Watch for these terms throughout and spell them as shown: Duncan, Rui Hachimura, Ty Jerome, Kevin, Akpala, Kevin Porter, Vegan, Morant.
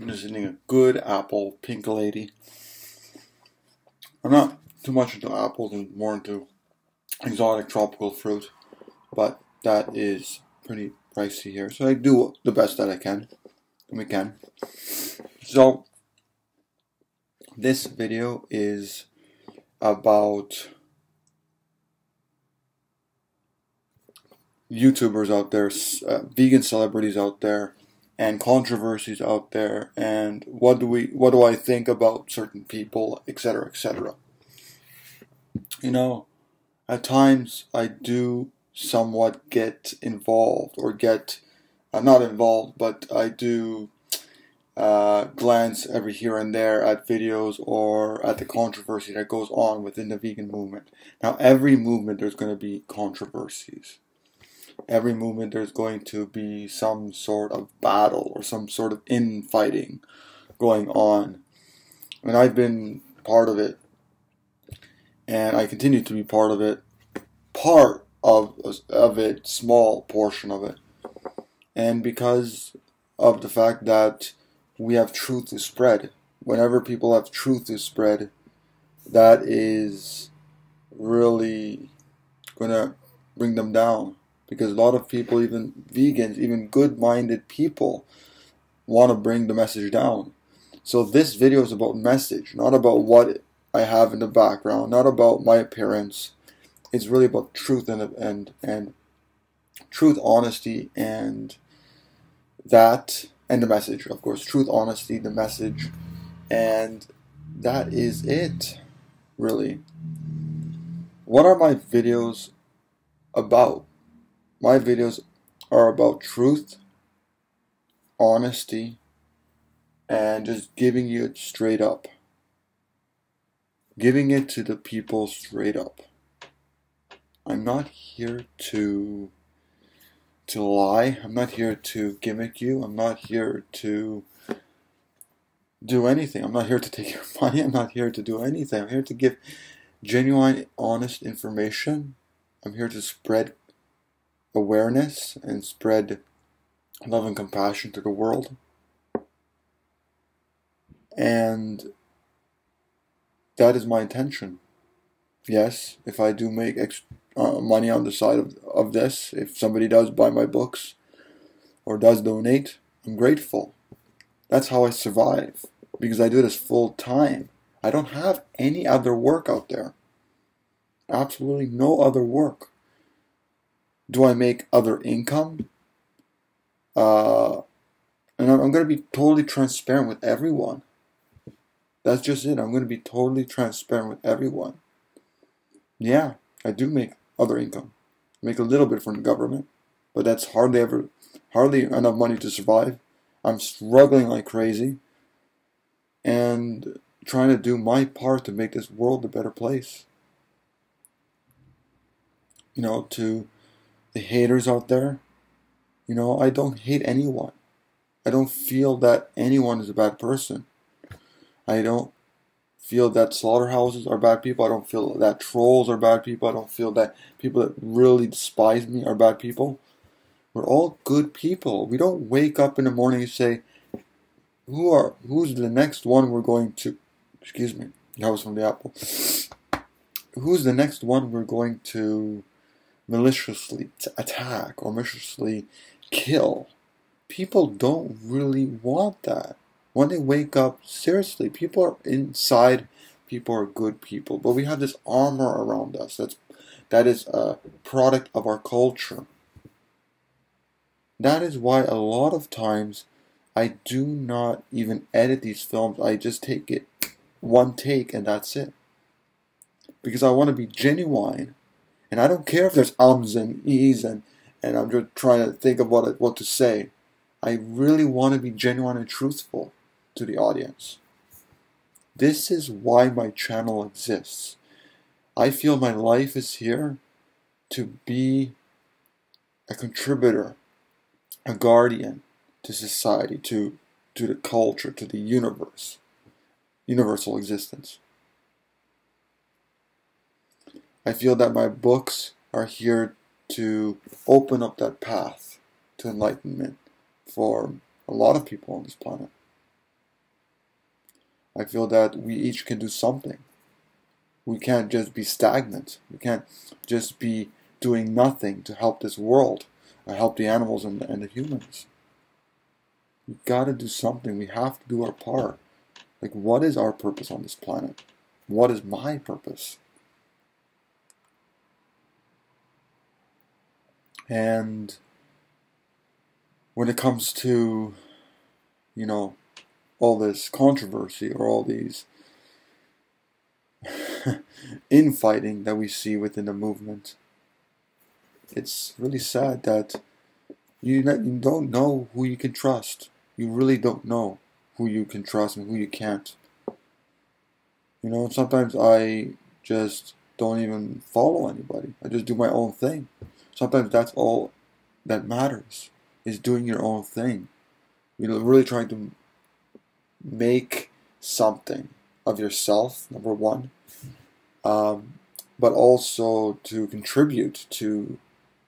I'm just eating a good apple, pink lady. I'm not too much into apples and more into exotic tropical fruit, but that is pretty pricey here. So I do the best that I can, and we can. So this video is about YouTubers out there, vegan celebrities out there, and controversies out there, and what do I think about certain people, etc., etc. You know, at times I do somewhat get involved, or get not involved, but I do glance every here and there at videos or at the controversy that goes on within the vegan movement. Now, every movement there's going to be controversies. Every movement there's going to be some sort of battle or some sort of infighting going on. And I've been part of it, and I continue to be part of it, small portion of it. And because of the fact that we have truth to spread, whenever people have truth to spread, that is really going to bring them down. Because a lot of people, even vegans, even good-minded people, want to bring the message down. So this video is about message, not about what I have in the background, not about my appearance. It's really about truth and truth, honesty, and that, and the message, of course. Truth, honesty, the message, and that is it, really. What are my videos about? My videos are about truth, honesty, and just giving you it straight up. Giving it to the people straight up. I'm not here to lie. I'm not here to gimmick you. I'm not here to do anything. I'm not here to take your money. I'm not here to do anything. I'm here to give genuine, honest information. I'm here to spread awareness and spread love and compassion to the world. And that is my intention. Yes, if I do make money on the side of this, if somebody does buy my books or does donate, I'm grateful. That's how I survive, because I do this full time. I don't have any other work out there. Absolutely no other work. Do I make other income? And I'm going to be totally transparent with everyone. That's just it. I'm going to be totally transparent with everyone. Yeah, I do make other income. I make a little bit from the government, but that's hardly enough money to survive. I'm struggling like crazy and trying to do my part to make this world a better place. You know, to the haters out there, you know, I don't hate anyone. I don't feel that anyone is a bad person. I don't feel that slaughterhouses are bad people. I don't feel that trolls are bad people. I don't feel that people that really despise me are bad people. We're all good people. We don't wake up in the morning and say, who's the next one we're going to, excuse me, that was from the apple. Who's the next one we're going to maliciously attack or maliciously kill? People don't really want that. When they wake up, seriously, people are inside, people are good people, but we have this armor around us that is a product of our culture. That is why a lot of times I do not even edit these films. I just take it one take and that's it, because I want to be genuine. And I don't care if there's ums and e's and I'm just trying to think of what to say. I really want to be genuine and truthful to the audience. This is why my channel exists. I feel my life is here to be a contributor, a guardian to society, to the culture, to the universe, universal existence. I feel that my books are here to open up that path to enlightenment for a lot of people on this planet. I feel that we each can do something. We can't just be stagnant. We can't just be doing nothing to help this world or help the animals and the humans. We've got to do something. We have to do our part. Like, what is our purpose on this planet? What is my purpose? And when it comes to, you know, all this controversy or all these infighting that we see within the movement, it's really sad that you don't know who you can trust. You really don't know who you can trust and who you can't. You know, sometimes I just don't even follow anybody. I just do my own thing. Sometimes that's all that matters, is doing your own thing. You know, really trying to make something of yourself, number one, but also to contribute to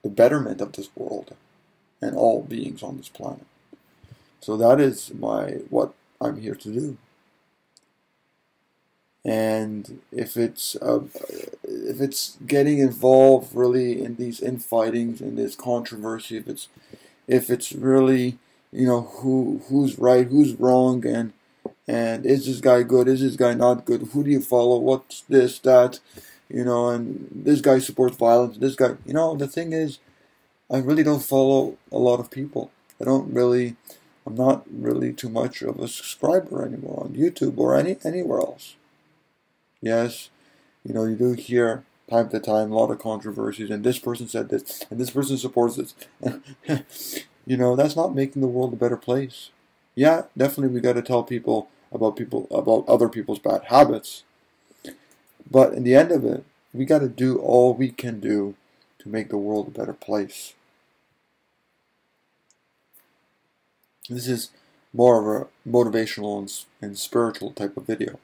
the betterment of this world and all beings on this planet. So that is what I'm here to do. And if it's getting involved really in these infightings and this controversy, if it's really, you know, who's right, who's wrong, and is this guy good, is this guy not good, who do you follow, what's this, that, you know, and this guy supports violence, this guy, you know, the thing is, I really don't follow a lot of people. I'm not really too much of a subscriber anymore on YouTube or anywhere else. Yes, you know, you do hear time to time a lot of controversies, and this person said this, and this person supports this. You know, that's not making the world a better place. Yeah, definitely we got to tell people about other people's bad habits. But in the end of it, we got to do all we can do to make the world a better place. This is more of a motivational and spiritual type of video,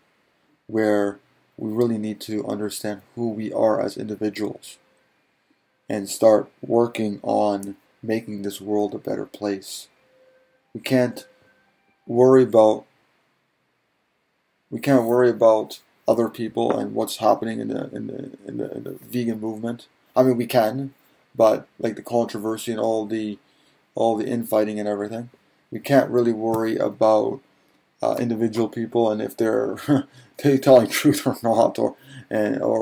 where we really need to understand who we are as individuals and start working on making this world a better place. We can't worry about other people and what's happening in the vegan movement. I mean, we can, but like the controversy and all the infighting and everything, we can't really worry about individual people and if they're telling truth or not, or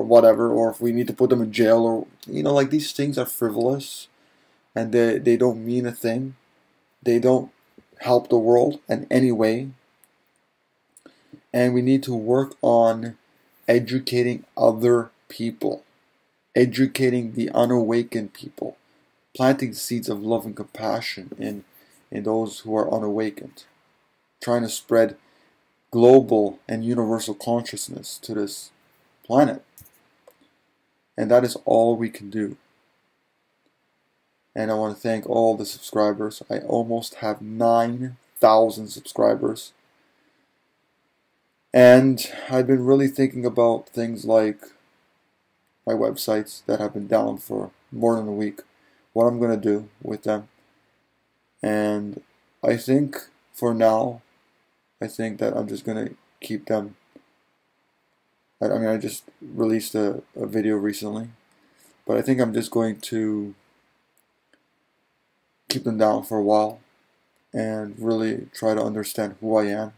whatever, or if we need to put them in jail, or, you know, like, these things are frivolous and they don't mean a thing. They don't help the world in any way. And we need to work on educating other people, educating the unawakened people, planting seeds of love and compassion in those who are unawakened, trying to spread global and universal consciousness to this planet. And that is all we can do. And I want to thank all the subscribers. I almost have 9,000 subscribers. And I've been really thinking about things like my websites that have been down for more than a week, what I'm going to do with them. And I think for now, I think that I'm just going to keep them. I mean, I just released a video recently, but I think I'm just going to keep them down for a while and really try to understand who I am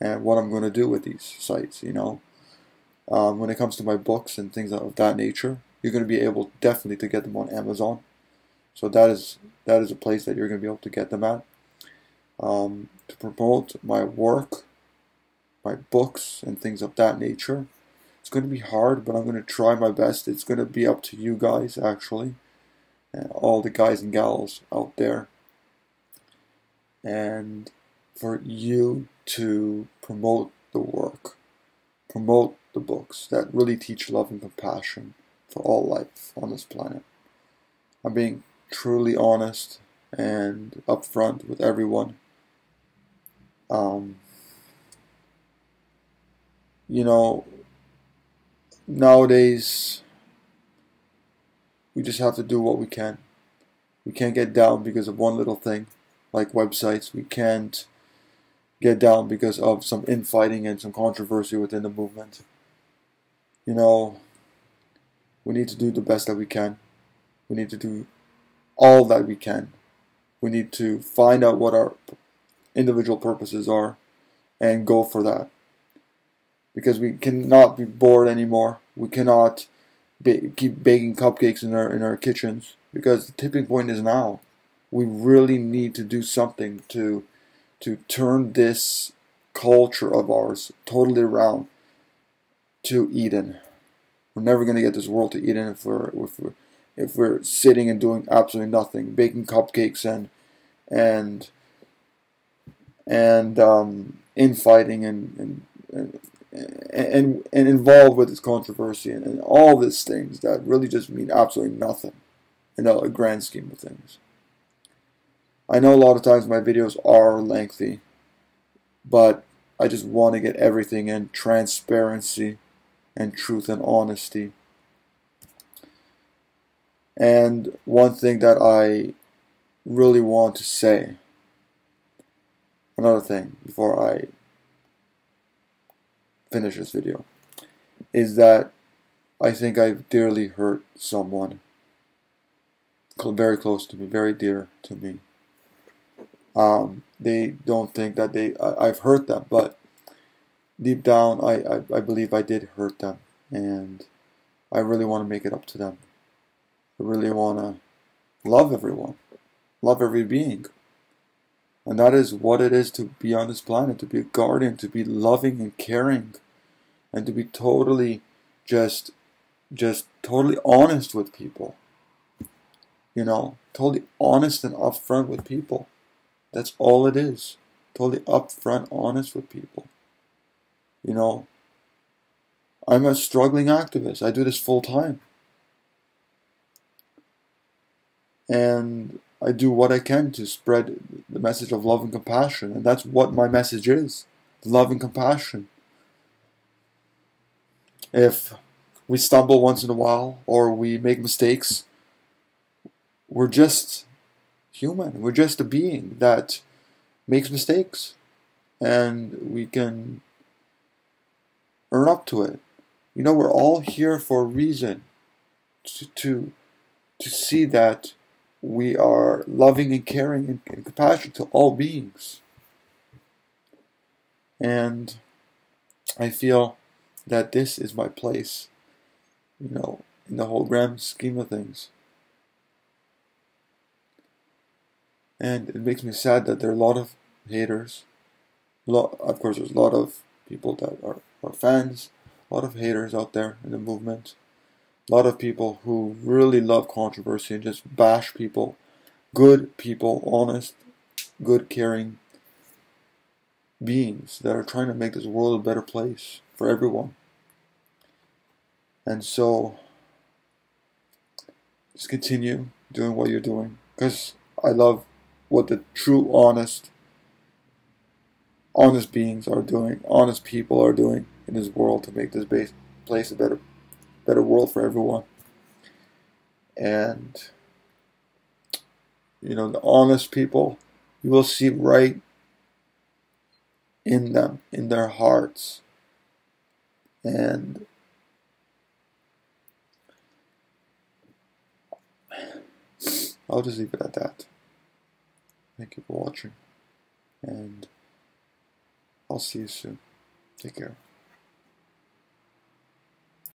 and what I'm going to do with these sites, you know. When it comes to my books and things of that nature, you're going to be able definitely to get them on Amazon. So that is a place that you're going to be able to get them at. To promote my work, my books, and things of that nature. It's going to be hard, but I'm going to try my best. It's going to be up to you guys, actually, and all the guys and gals out there, and for you to promote the work, promote the books that really teach love and compassion for all life on this planet. I'm being truly honest and upfront with everyone. You know, nowadays we just have to do what we can. We can't get down because of one little thing, like websites. We can't get down because of some infighting and some controversy within the movement. You know, we need to do the best that we can. We need to do all that we can. We need to find out what our individual purposes are and go for that. Because we cannot be bored anymore. We cannot keep baking cupcakes in our kitchens, because the tipping point is now. We really need to do something to turn this culture of ours totally around to Eden. We're never going to get this world to Eden if we're sitting and doing absolutely nothing, baking cupcakes and infighting and involved with this controversy and all these things that really just mean absolutely nothing in a grand scheme of things. I know a lot of times my videos are lengthy, but I just want to get everything in: transparency and truth and honesty. And one thing that I really want to say, another thing before I finish this video, is that I think I've dearly hurt someone very close to me, very dear to me. They don't think that I've hurt them, but deep down I believe I did hurt them, and I really want to make it up to them. I really want to love everyone, love every being. And that is what it is to be on this planet, to be a guardian, to be loving and caring, and to be totally just totally honest with people. You know, totally honest and upfront with people. That's all it is. Totally upfront, honest with people. You know, I'm a struggling activist. I do this full time. And I do what I can to spread the message of love and compassion. And that's what my message is. Love and compassion. If we stumble once in a while, or we make mistakes, we're just human. We're just a being that makes mistakes, and we can earn up to it. You know, we're all here for a reason, to see that we are loving and caring and compassionate to all beings. And I feel that this is my place, you know, in the whole grand scheme of things. And it makes me sad that there are a lot of haters. Of course, there's a lot of people that are fans, a lot of haters out there in the movement, a lot of people who really love controversy and just bash people, good people, honest, good, caring beings that are trying to make this world a better place for everyone. And so, just continue doing what you're doing, because I love what the true honest beings are doing, honest people are doing in this world to make this place a better world for everyone. And you know, the honest people, you will see right in them, in their hearts, and I'll just leave it at that. Thank you for watching, and I'll see you soon. Take care.